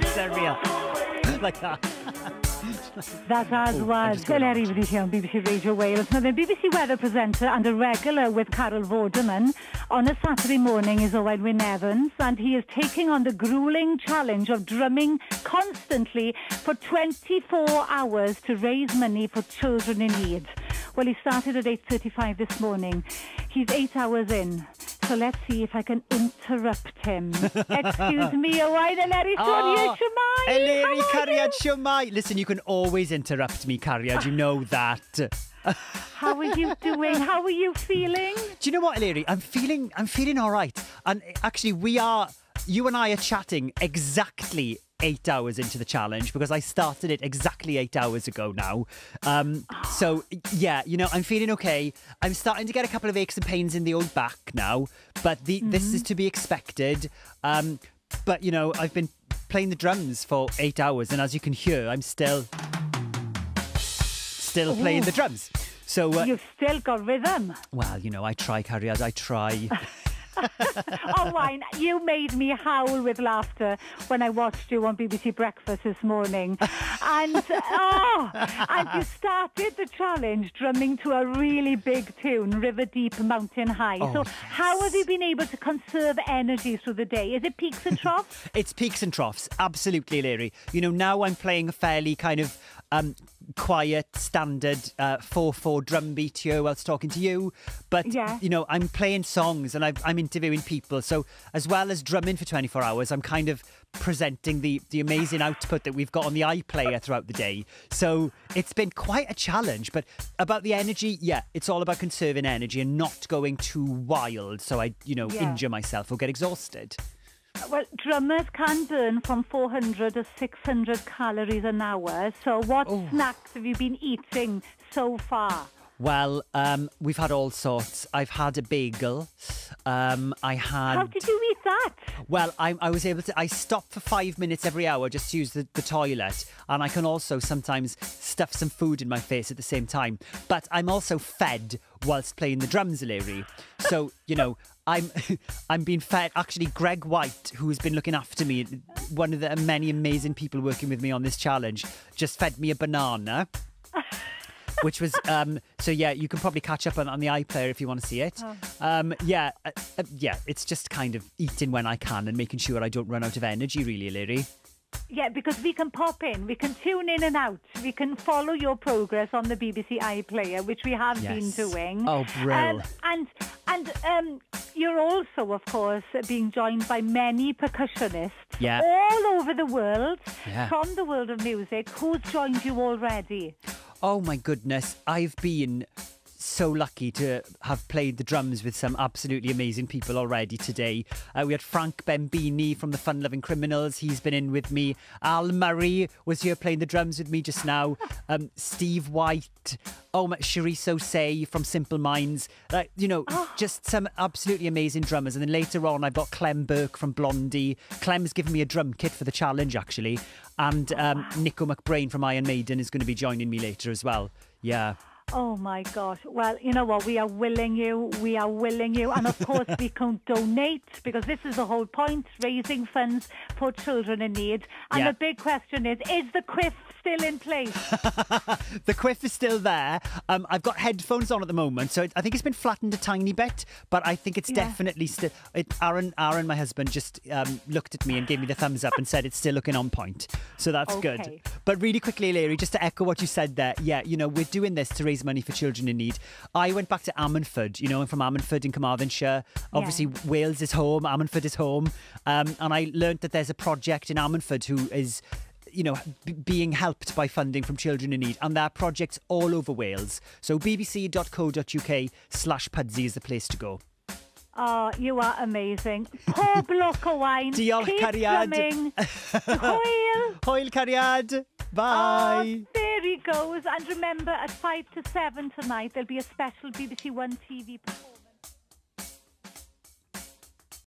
so surreal. Like that. That was Delia Rivedi here on BBC Radio Wales. Now, the BBC Weather presenter and a regular with Carol Vorderman on a Saturday morning is Owain Wyn Evans, and he is taking on the gruelling challenge of drumming constantly for 24 hours to raise money for children in need. Well, he started at 8:35 this morning. He's 8 hours in. So let's see if I can interrupt him. Excuse me, Owain, Eleri Cariad Shumai. Eleri Cariad Shumai. Listen, you can always interrupt me, Cariad. You know that. How are you doing? How are you feeling? Do you know what, Eleri? I'm feeling all right. And actually, you and I are chatting exactly 8 hours into the challenge, because I started it exactly 8 hours ago now. So, yeah, you know, I'm feeling okay. I'm starting to get a couple of aches and pains in the old back now, but this is to be expected. But, you know, I've been playing the drums for 8 hours, and as you can hear, I'm still playing the drums. So you've still got rhythm. Well, you know, I try, Cariad, I try. Owain, you made me howl with laughter when I watched you on BBC Breakfast this morning. And you started the challenge drumming to a really big tune, River Deep Mountain High. Oh, so yes. How have you been able to conserve energy through the day? Is it peaks and troughs? It's peaks and troughs, absolutely, Larry. You know, now I'm playing a fairly kind of quiet, standard 4-4 drum beat here whilst talking to you. But, you know, I'm playing songs and I'm interviewing people. So as well as drumming for 24 hours, I'm kind of presenting the amazing output that we've got on the iPlayer throughout the day. So it's been quite a challenge. But about the energy, yeah, it's all about conserving energy and not going too wild so I, you know, injure myself or get exhausted. Well, drummers can burn from 400 to 600 calories an hour. So what snacks have you been eating so far? Well, we've had all sorts. I've had a bagel. How did you eat that? Well, I was able to... I stop for 5 minutes every hour just to use the toilet. And I can also sometimes stuff some food in my face at the same time. But I'm also fed whilst playing the drums, Larry. So, you know... I'm being fed. Actually, Greg White, who's been looking after me, one of the many amazing people working with me on this challenge, just fed me a banana, which was so yeah. You can probably catch up on the iPlayer if you want to see it. Yeah. It's just kind of eating when I can and making sure I don't run out of energy, really, Larry. Yeah, because we can pop in, we can tune in and out, we can follow your progress on the BBC iPlayer, which we have been doing. Oh, brilliant! And you're also, of course, being joined by many percussionists all over the world from the world of music. Who's joined you already? Oh my goodness, I've been so lucky to have played the drums with some absolutely amazing people already today. We had Frank Bembini from the Fun Loving Criminals. He's been in with me. Al Murray was here playing the drums with me just now. Steve White. Cherise Osei from Simple Minds. You know, just some absolutely amazing drummers. And then later on, I've got Clem Burke from Blondie. Clem's given me a drum kit for the challenge, actually. And Nico McBrain from Iron Maiden is going to be joining me later as well. Yeah. Oh, my gosh. Well, you know what? We are willing you. We are willing you. And, of course, we can donate, because this is the whole point, raising funds for children in need. And the big question is the quiff still in place? The quiff is still there. I've got headphones on at the moment, so I think it's been flattened a tiny bit, but I think it's definitely still... Aaron, my husband, just looked at me and gave me the thumbs up and said it's still looking on point. So that's good. But really quickly, Larry, just to echo what you said there, yeah, you know, we're doing this to raise money for children in need. I went back to Ammanford. You know, I'm from Ammanford in Carmarthenshire. Obviously, Wales is home. Ammanford is home. And I learnt that there's a project in Ammanford who is, you know, being helped by funding from children in need. And there are projects all over Wales. So bbc.co.uk/Pudsey is the place to go. Oh, you are amazing. Pob block o wine. Diolch, Cariad. Hwyl. Hwyl, Cariad. Bye. There he goes. And remember, at 5 to 7 tonight, there'll be a special BBC One TV performance.